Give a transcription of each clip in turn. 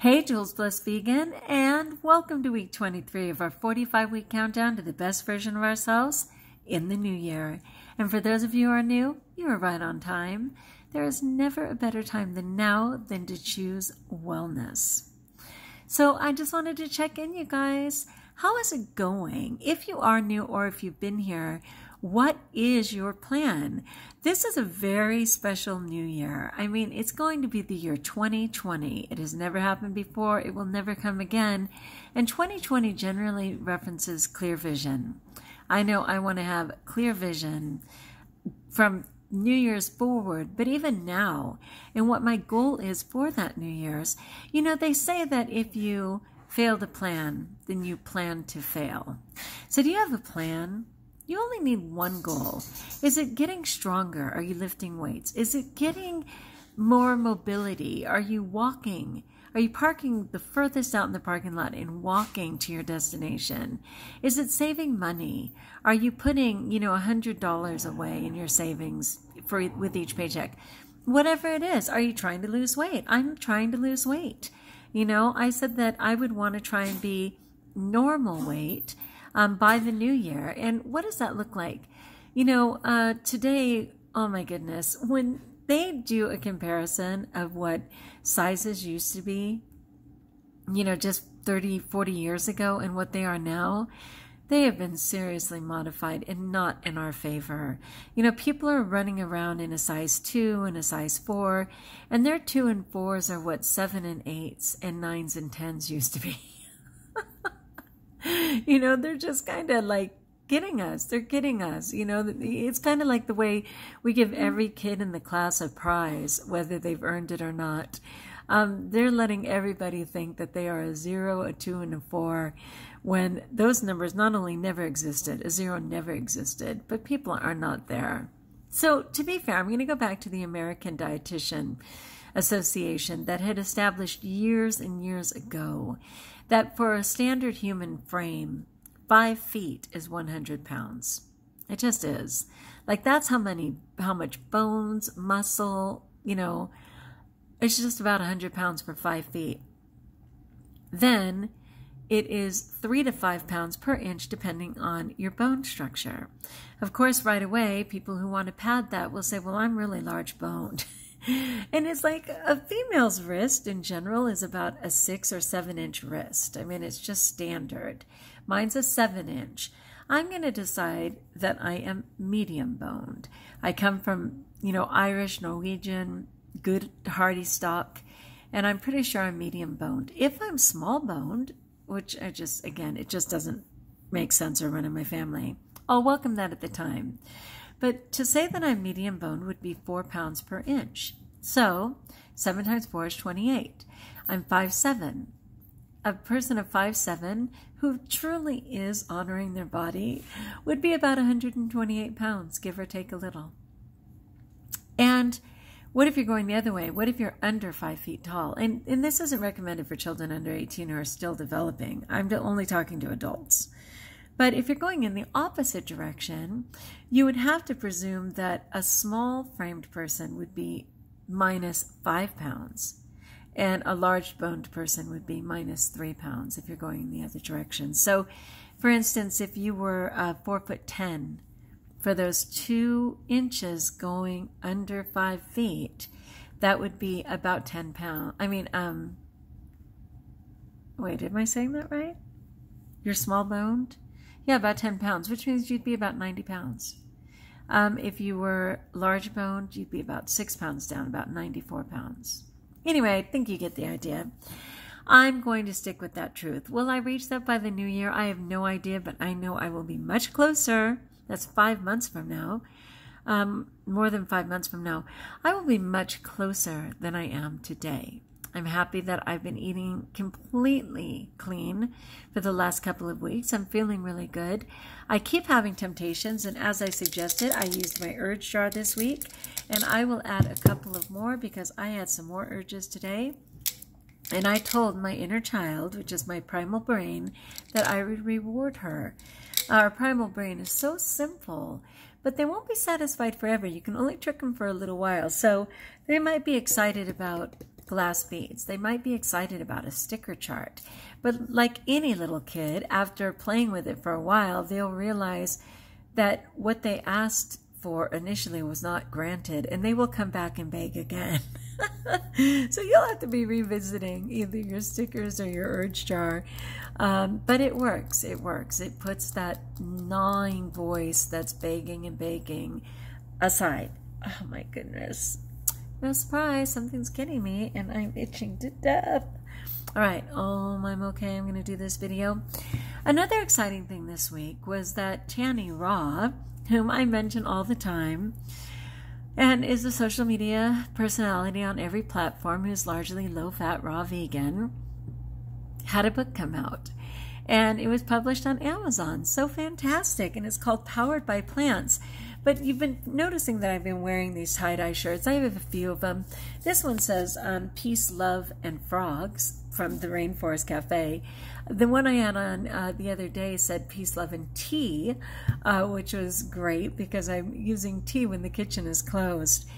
Hey, Jules Blessed Vegan, and welcome to week 23 of our 45-week countdown to the best version of ourselves in the new year. And for those of you who are new, you are right on time. There is never a better time than now than to choose wellness. So I just wanted to check in, you guys. How is it going? If you are new or if you've been here, what is your plan? This is a very special new year. I mean, it's going to be the year 2020. It has never happened before. It will never come again. And 2020 generally references clear vision. I know I want to have clear vision from New Year's forward, but even now, and what my goal is for that New Year's. You know, they say that if you fail to plan, then you plan to fail. So do you have a plan? You only need one goal. Is it getting stronger? Are you lifting weights? Is it getting more mobility? Are you walking? Are you parking the furthest out in the parking lot and walking to your destination? Is it saving money? Are you putting, $100 away in your savings with each paycheck? Whatever it is, are you trying to lose weight? I'm trying to lose weight. I said that I would want to try and be normal weight by the new year. And what does that look like? Today, oh my goodness, when they do a comparison of what sizes used to be, just 30, 40 years ago and what they are now, they have been seriously modified and not in our favor. People are running around in a size 2 and a size 4, and their 2 and 4s are what 7 and 8s and 9s and 10s used to be. They're just kind of like getting us. They're getting us. It's kind of like the way we give every kid in the class a prize, whether they've earned it or not. They're letting everybody think that they are a 0, a 2, and a 4, when those numbers not only never existed, a 0 never existed, but people are not there. So to be fair, I'm going to go back to the American Dietitian Association that had established years and years ago that for a standard human frame, 5 feet is 100 pounds. It just is. Like, that's how much bones, muscle, it's just about 100 pounds per 5 feet. Then it is 3 to 5 pounds per inch, depending on your bone structure. Of course, right away, people who want to pad that will say, well, I'm really large boned. And it's like a female's wrist in general is about a 6 or 7 inch wrist. I mean, it's just standard. Mine's a 7 inch. I'm going to decide that I am medium boned. I come from, Irish, Norwegian, good hearty stock, and I'm pretty sure I'm medium boned. If I'm small boned, which it just doesn't make sense or run in my family, I'll welcome that at the time. But to say that I'm medium boned would be 4 pounds per inch. So 7 times 4 is 28. I'm 5'7". A person of 5'7", who truly is honoring their body, would be about 128 pounds, give or take a little. And what if you're going the other way? What if you're under 5 feet tall? And this isn't recommended for children under 18 who are still developing. I'm only talking to adults. But if you're going in the opposite direction, you would have to presume that a small framed person would be minus 5 pounds and a large boned person would be minus 3 pounds if you're going in the other direction. So, for instance, if you were 4'10", for those 2 inches going under 5 feet, that would be about 10 pounds. Wait, am I saying that right? You're small boned? Yeah, about 10 pounds, which means you'd be about 90 pounds. If you were large boned, you'd be about 6 pounds down, about 94 pounds. Anyway, I think you get the idea. I'm going to stick with that truth. Will I reach that by the new year? I have no idea, but I know I will be much closer. That's 5 months from now, more than 5 months from now. I will be much closer than I am today. I'm happy that I've been eating completely clean for the last couple of weeks. I'm feeling really good. I keep having temptations, and as I suggested, I used my urge jar this week, and I will add a couple of more because I had some more urges today. And I told my inner child, which is my primal brain, that I would reward her. Our primal brain is so simple, but they won't be satisfied forever. You can only trick them for a little while. So they might be excited about glass beads. They might be excited about a sticker chart, but like any little kid, after playing with it for a while, they'll realize that what they asked for initially was not granted, and they will come back and beg again. So you'll have to be revisiting either your stickers or your urge jar, but it works. It works. It puts that gnawing voice that's begging and begging aside. Oh my goodness. No surprise, something's getting me and I'm itching to death. All right, I'm okay. I'm going to do this video. Another exciting thing this week was that Tannyraw, whom I mention all the time, and is a social media personality on every platform who's largely low-fat, raw vegan, had a book come out. And it was published on Amazon. So fantastic. And it's called Powered by Plants. But you've been noticing that I've been wearing these tie-dye shirts. I have a few of them. This one says Peace, Love, and Frogs from the Rainforest Cafe. The one I had on the other day said Peace, Love, and Tea, which was great because I'm using tea when the kitchen is closed.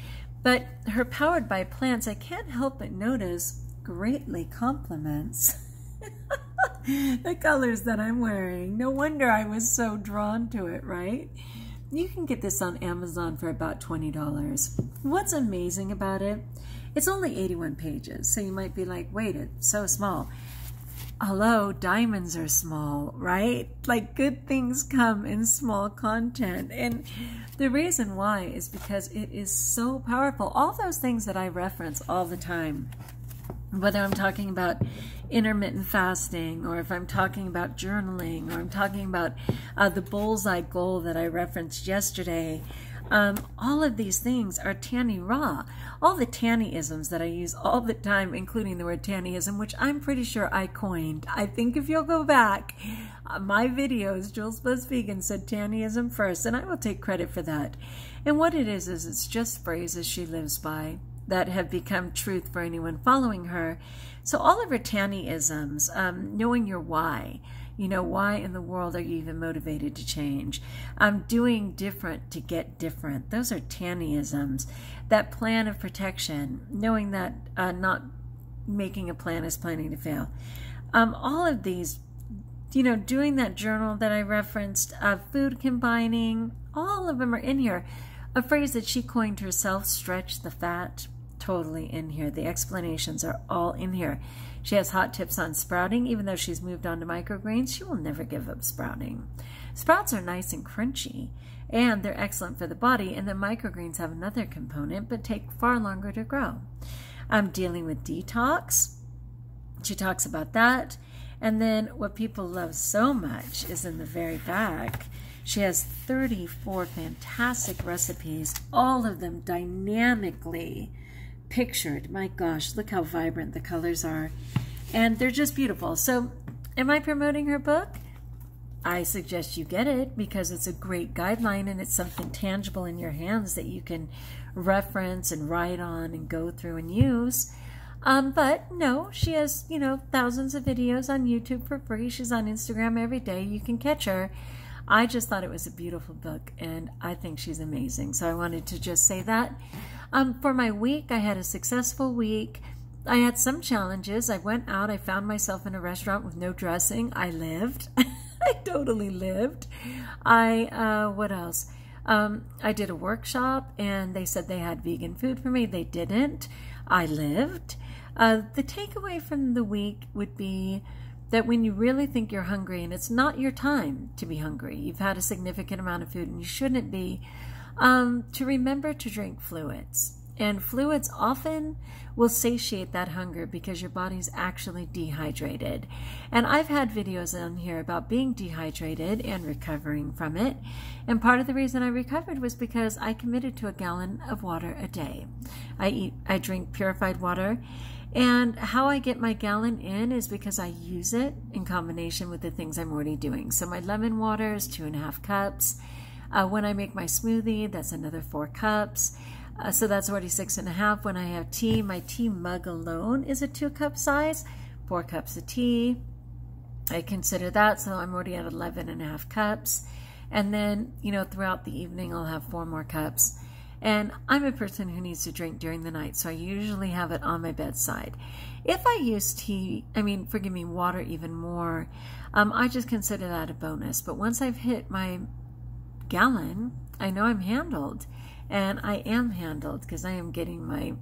But her Powered by Plants, I can't help but notice, greatly compliments the colors that I'm wearing. No wonder I was so drawn to it, right? You can get this on Amazon for about $20. What's amazing about it? It's only 81 pages, so you might be like, wait, it's so small. Hello, diamonds are small, right? Like, good things come in small content. And the reason why is because it is so powerful. All those things that I reference all the time, whether I'm talking about intermittent fasting, or if I'm talking about journaling, or I'm talking about the bullseye goal that I referenced yesterday, all of these things are Tannyraw. All the Tannyisms that I use all the time, including the word Tannyism, which I'm pretty sure I coined. I think if you'll go back, my videos, Jules Blessed Vegan said Tannyism first, and I will take credit for that. And what it is it's just phrases she lives by that have become truth for anyone following her. So all of her Tannyisms, knowing your why, you know, why in the world are you even motivated to change? Doing different to get different. Those are Tannyisms. That plan of protection, knowing that not making a plan is planning to fail. All of these, you know, doing that journal that I referenced, food combining, all of them are in here. A phrase that she coined herself, stretch the fat, totally in here. The explanations are all in here. She has hot tips on sprouting. Even though she's moved on to microgreens, she will never give up sprouting. Sprouts are nice and crunchy, and they're excellent for the body, and the microgreens have another component, but take far longer to grow. Dealing with detox. She talks about that. And then what people love so much is in the very back. She has 34 fantastic recipes, all of them dynamically pictured. My gosh, look how vibrant the colors are. And they're just beautiful. So am I promoting her book? I suggest you get it because it's a great guideline and it's something tangible in your hands that you can reference and write on and go through and use. But no, she has, you know, thousands of videos on YouTube for free. She's on Instagram every day. You can catch her. I just thought it was a beautiful book, and I think she's amazing. So I wanted to just say that. For my week, I had a successful week. I had some challenges. I went out. I found myself in a restaurant with no dressing. I lived. I totally lived. What else? I did a workshop, and they said they had vegan food for me. They didn't. I lived. The takeaway from the week would be that when you really think you're hungry, and it's not your time to be hungry, you've had a significant amount of food and you shouldn't be, to remember to drink fluids. And fluids often will satiate that hunger because your body's actually dehydrated. And I've had videos on here about being dehydrated and recovering from it. And part of the reason I recovered was because I committed to a gallon of water a day. I drink purified water. And how I get my gallon in is because I use it in combination with the things I'm already doing. So my lemon water is 2.5 cups. When I make my smoothie, that's another 4 cups. So that's already 6.5. When I have tea, my tea mug alone is a 2-cup size, 4 cups of tea. I consider that, so I'm already at 11.5 cups. And then, you know, throughout the evening, I'll have 4 more cups. And I'm a person who needs to drink during the night, so I usually have it on my bedside. If I use tea, water even more, I just consider that a bonus. But once I've hit my gallon, I know I'm handled. And I am handled because I am getting my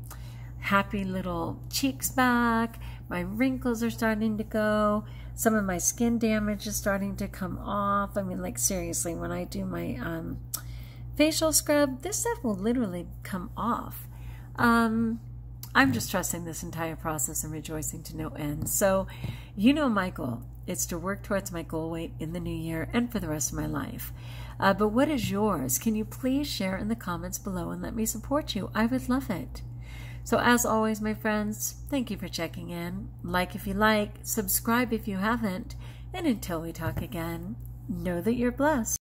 happy little cheeks back. My wrinkles are starting to go. Some of my skin damage is starting to come off. I mean, like, seriously, when I do my facial scrub, this stuff will literally come off. I'm just trusting this entire process and rejoicing to no end. So, you know my goal. It's to work towards my goal weight in the new year and for the rest of my life. But what is yours? Can you please share in the comments below and let me support you? I would love it. So as always, my friends, thank you for checking in. Like if you like, subscribe if you haven't, and until we talk again, know that you're blessed.